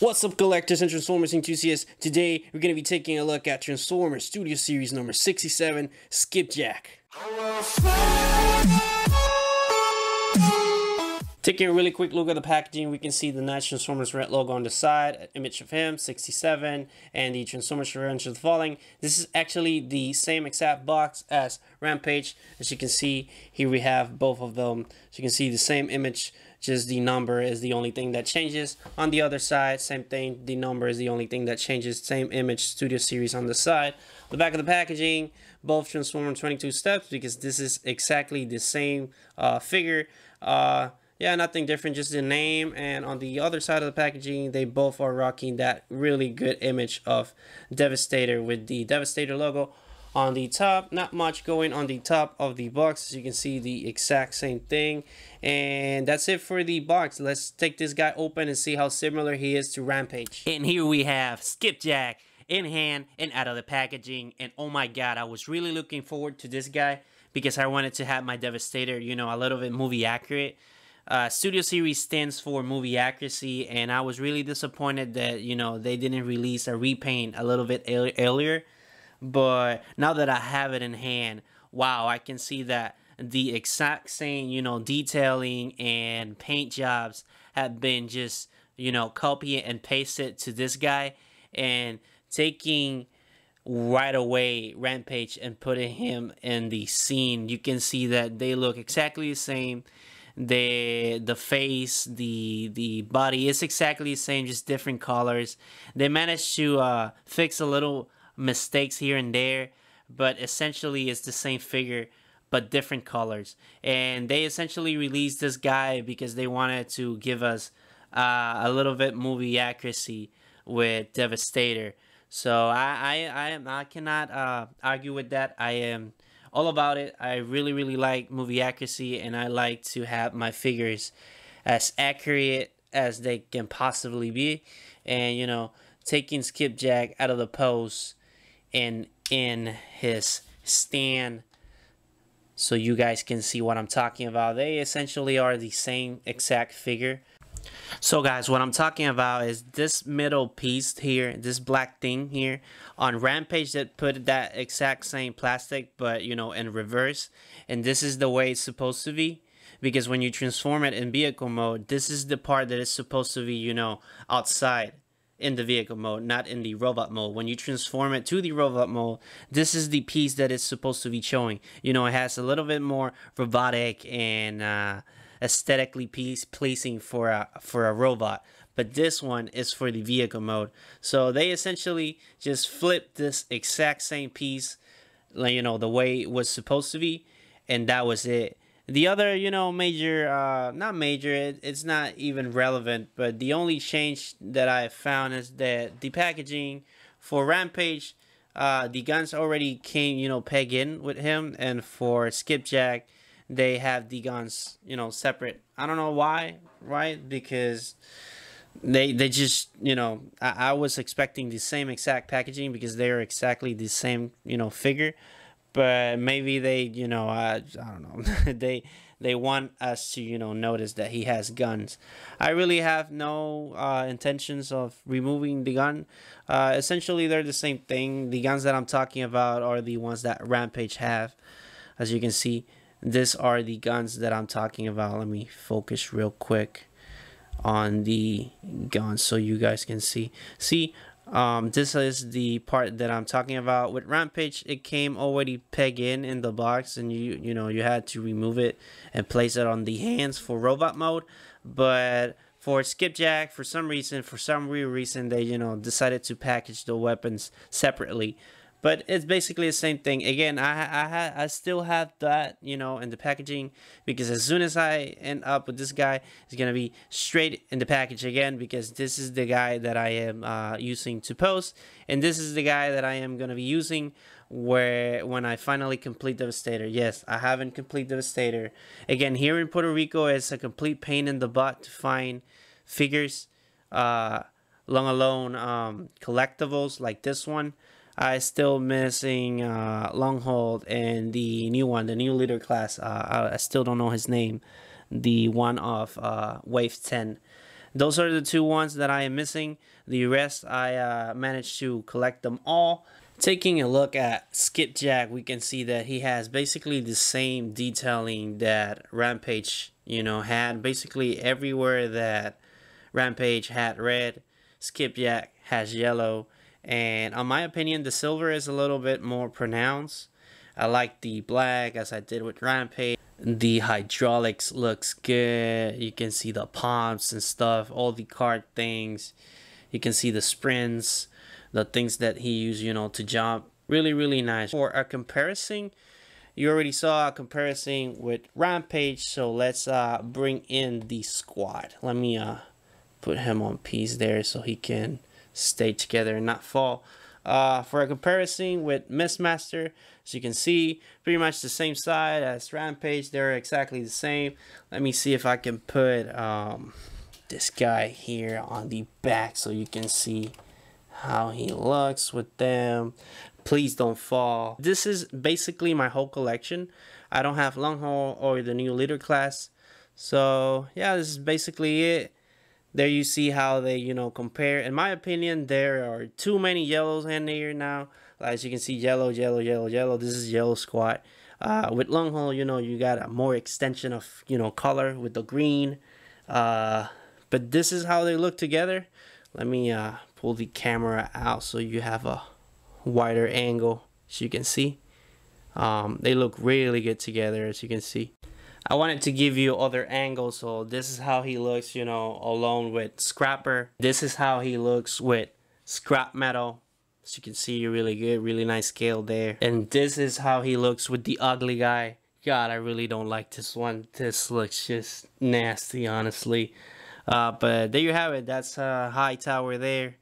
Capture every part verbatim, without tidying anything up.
What's up, collectors and Transformers enthusiasts? Today, we're going to be taking a look at Transformers Studio Series number sixty-seven, Skipjack. Taking a really quick look at the packaging, we can see the nice Transformers Red logo on the side, an image of him, sixty-seven, and the Transformers Revenge of the Fallen. This is actually the same exact box as Rampage. As you can see, here we have both of them. As you can see, the same image, just the number is the only thing that changes. On the other side, same thing, the number is the only thing that changes. Same image, Studio Series on the side. The back of the packaging, both Transformers twenty-two steps, because this is exactly the same uh, figure. Uh, Yeah, nothing different, just the name. And on the other side of the packaging, they both are rocking that really good image of Devastator with the Devastator logo on the top. Not much going on the top of the box. As you can see, the exact same thing. And that's it for the box. Let's take this guy open and see how similar he is to Rampage. And here we have Skipjack in hand and out of the packaging. And oh my god, I was really looking forward to this guy because I wanted to have my Devastator, you know, a little bit movie accurate. Uh, Studio Series stands for movie accuracy, and I was really disappointed that, you know, they didn't release a repaint a little bit earlier. But now that I have it in hand, wow, I can see that the exact same, you know, detailing and paint jobs have been just, you know, copied and pasted to this guy, and taking right away Rampage and putting him in the scene. You can see that they look exactly the same. The the face, the the body is exactly the same, just different colors. They managed to uh, fix a little mistakes here and there, but essentially it's the same figure but different colors. And they essentially released this guy because they wanted to give us uh, a little bit movie accuracy with Devastator. So I I I, I cannot uh, argue with that. I am all about it. I really, really like movie accuracy, and I like to have my figures as accurate as they can possibly be. And, you know, taking Skipjack out of the pose and in his stand, so you guys can see what I'm talking about. They essentially are the same exact figure. So guys, what I'm talking about is this middle piece here, this black thing here. On Rampage, that put that exact same plastic, but, you know, in reverse. And this is the way it's supposed to be, because when you transform it in vehicle mode, this is the part that is supposed to be, you know, outside in the vehicle mode, not in the robot mode. When you transform it to the robot mode, this is the piece that it's supposed to be showing. You know, it has a little bit more robotic and uh, aesthetically piece pleasing for a for a robot, but this one is for the vehicle mode. So they essentially just flipped this exact same piece, like, you know, the way it was supposed to be, and that was it. The other, you know, major uh not major it, it's not even relevant, but the only change that I found is that the packaging for Rampage, uh the guns already came, you know, peg in with him, and for Skipjack they have the guns, you know, separate. I don't know why, right? Because they they just, you know, I, I was expecting the same exact packaging because they are exactly the same, you know, figure. But maybe they, you know, I, I don't know. they they want us to, you know, notice that he has guns. I really have no uh, intentions of removing the gun. Uh, essentially, they're the same thing. The guns that I'm talking about are the ones that Rampage have, as you can see. These are the guns that I'm talking about. Let me focus real quick on the guns so you guys can see. See, um, this is the part that I'm talking about. With Rampage, it came already pegged in in the box, and you you know, you had to remove it and place it on the hands for robot mode. But for Skipjack, for some reason, for some real reason, they, you know, decided to package the weapons separately. But it's basically the same thing. Again, I, I I still have that, you know, in the packaging, because as soon as I end up with this guy, it's going to be straight in the package again, because this is the guy that I am uh, using to post. And this is the guy that I am going to be using where when I finally complete Devastator. Yes, I haven't completed Devastator. Again, here in Puerto Rico, it's a complete pain in the butt to find figures, uh, long alone um, collectibles like this one. I still missing uh, Longhold and the new one, the new leader class. Uh, I, I still don't know his name. The one of uh, Wave ten. Those are the two ones that I am missing. The rest, I uh, managed to collect them all. Taking a look at Skipjack, we can see that he has basically the same detailing that Rampage, you know, had. Basically everywhere that Rampage had red, Skipjack has yellow. And on my opinion, the silver is a little bit more pronounced. I like the black as I did with Rampage. The hydraulics looks good. You can see the pumps and stuff, all the card things. You can see the sprints, the things that he used, you know, to jump. Really, really nice. For a comparison, you already saw a comparison with Rampage. So let's uh, bring in the squad. Let me uh, put him on piece there so he can stay together and not fall. Uh, for a comparison with Mixmaster, as you can see, pretty much the same side as Rampage. They're exactly the same. Let me see if I can put um, this guy here on the back so you can see how he looks with them. Please don't fall. This is basically my whole collection. I don't have Longhold or the new leader class. So yeah, this is basically it. There you see how they, you know, compare. In my opinion, there are too many yellows in here now. As you can see, yellow, yellow, yellow, yellow. This is yellow squad. Uh, with Longhold, you know, you got a more extension of, you know, color with the green. Uh, but this is how they look together. Let me uh, pull the camera out so you have a wider angle, as you can see. Um, they look really good together, as you can see. I wanted to give you other angles, so this is how he looks, you know, alone with Scrapper. This is how he looks with Scrap Metal. As you can see, really good, really nice scale there. And this is how he looks with the ugly guy. God, I really don't like this one. This looks just nasty, honestly. Uh, but there you have it. That's uh, Hightower there.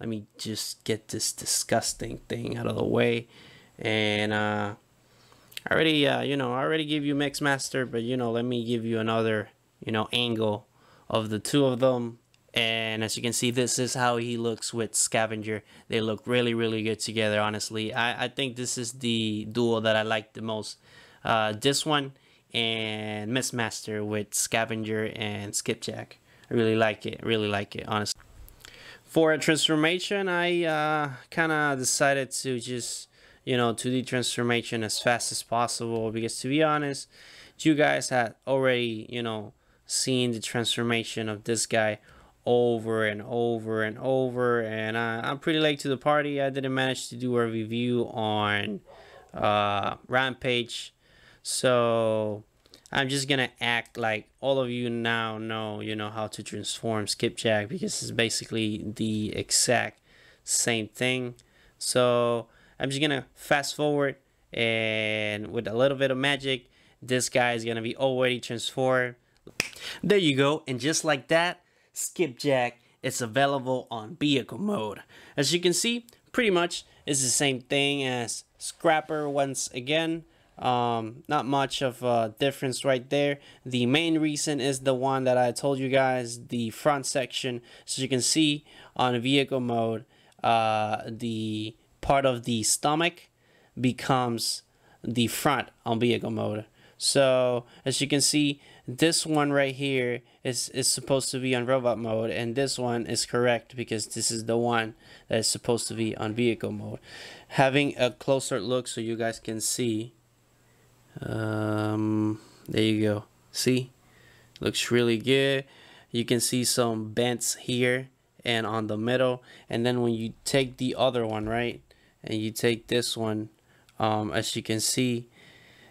Let me just get this disgusting thing out of the way. And, uh... I already, uh, you know, I already give you Mixmaster, but, you know, let me give you another, you know, angle of the two of them. And as you can see, this is how he looks with Scavenger. They look really, really good together, honestly. I, I think this is the duo that I like the most. Uh, this one and Mixmaster with Scavenger and Skipjack. I really like it, really like it, honestly. For a transformation, I uh, kind of decided to just, you know, two D transformation as fast as possible, because to be honest, you guys had already, you know, seen the transformation of this guy over and over and over, and I, I'm pretty late to the party. I didn't manage to do a review on uh, Rampage, so I'm just gonna act like all of you now know, you know, how to transform Skipjack, because it's basically the exact same thing. So I'm just gonna fast forward, and with a little bit of magic, this guy is gonna be already transformed. There you go, and just like that, Skipjack is available on vehicle mode. As you can see, pretty much it's the same thing as Scrapper once again. Um, not much of a difference right there. The main reason is the one that I told you guys, the front section. So you can see on vehicle mode, uh, the part of the stomach becomes the front on vehicle mode. So as you can see, this one right here is, is supposed to be on robot mode, and this one is correct because this is the one that is supposed to be on vehicle mode. Having a closer look so you guys can see, um, there you go, see, looks really good. You can see some bends here and on the middle, and then when you take the other one, right, and you take this one, um, as you can see,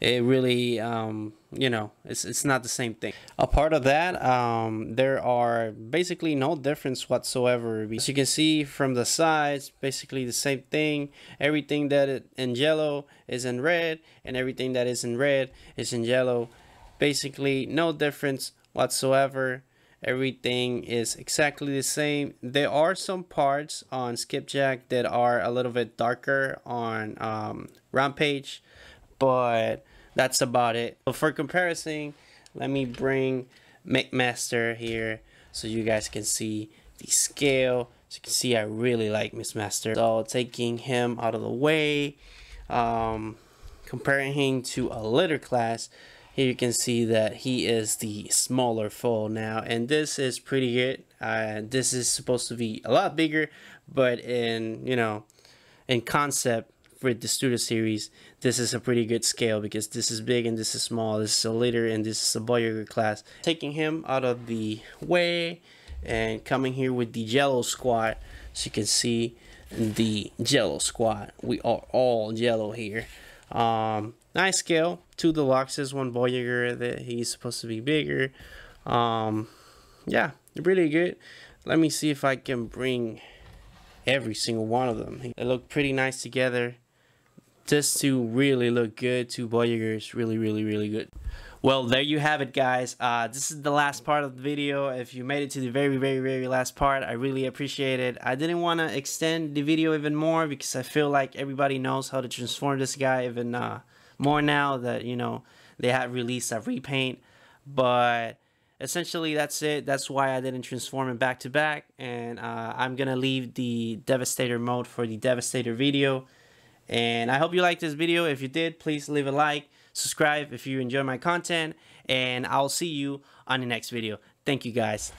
it really, um, you know, it's, it's not the same thing. A part of that, um, there are basically no difference whatsoever. As you can see from the sides, basically the same thing. Everything that is in yellow is in red, and everything that is in red is in yellow. Basically no difference whatsoever. Everything is exactly the same. There are some parts on Skipjack that are a little bit darker on um, Rampage, but that's about it. But for comparison, let me bring Mixmaster here so you guys can see the scale. As you can see, I really like Mixmaster. So taking him out of the way, um, comparing him to a litter class, Here you can see that he is the smaller foal now, and this is pretty good. Uh, this is supposed to be a lot bigger, but in, you know, in concept for the Studio Series, this is a pretty good scale because this is big and this is small. This is a leader and this is a Voyager class. Taking him out of the way and coming here with the Jello Squad. So you can see the Jello Squad. We are all Jello here. Um, nice scale. Two Deluxes, one Voyager, that he's supposed to be bigger. Um, yeah, really good. Let me see if I can bring every single one of them. They look pretty nice together. This two really look good. Two Voyagers, really, really, really good. Well, there you have it, guys. Uh, this is the last part of the video. If you made it to the very, very, very last part, I really appreciate it. I didn't want to extend the video even more because I feel like everybody knows how to transform this guy even uh, more now that, you know, they have released a repaint. But essentially, that's it. That's why I didn't transform him back to back. And uh, I'm going to leave the Devastator mode for the Devastator video. And I hope you liked this video. If you did, please leave a like. Subscribe if you enjoy my content, and I'll see you on the next video. Thank you, guys.